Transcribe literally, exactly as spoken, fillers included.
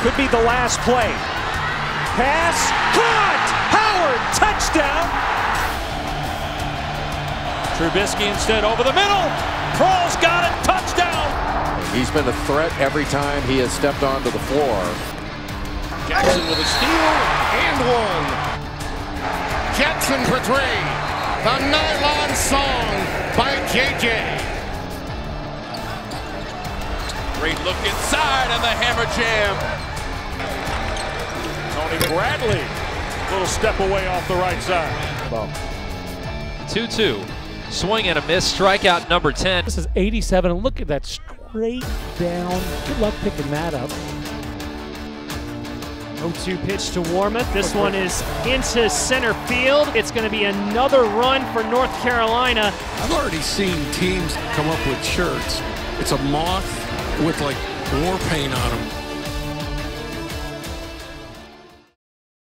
Could be the last play. Pass, caught! Howard, touchdown! Trubisky instead over the middle. Kroll's got it, touchdown! He's been a threat every time he has stepped onto the floor. Jackson with a steal and one. Jackson for three. The Nylon Song by J J. Great look inside and the hammer jam. Tony Bradley, little step away off the right side. two two, swing and a miss, strikeout number ten. This is eighty-seven, and look at that straight down. Good luck picking that up. oh two pitch to Warmoth. This one is into center field. It's going to be another run for North Carolina. I've already seen teams come up with shirts. It's a moth with like war paint on them.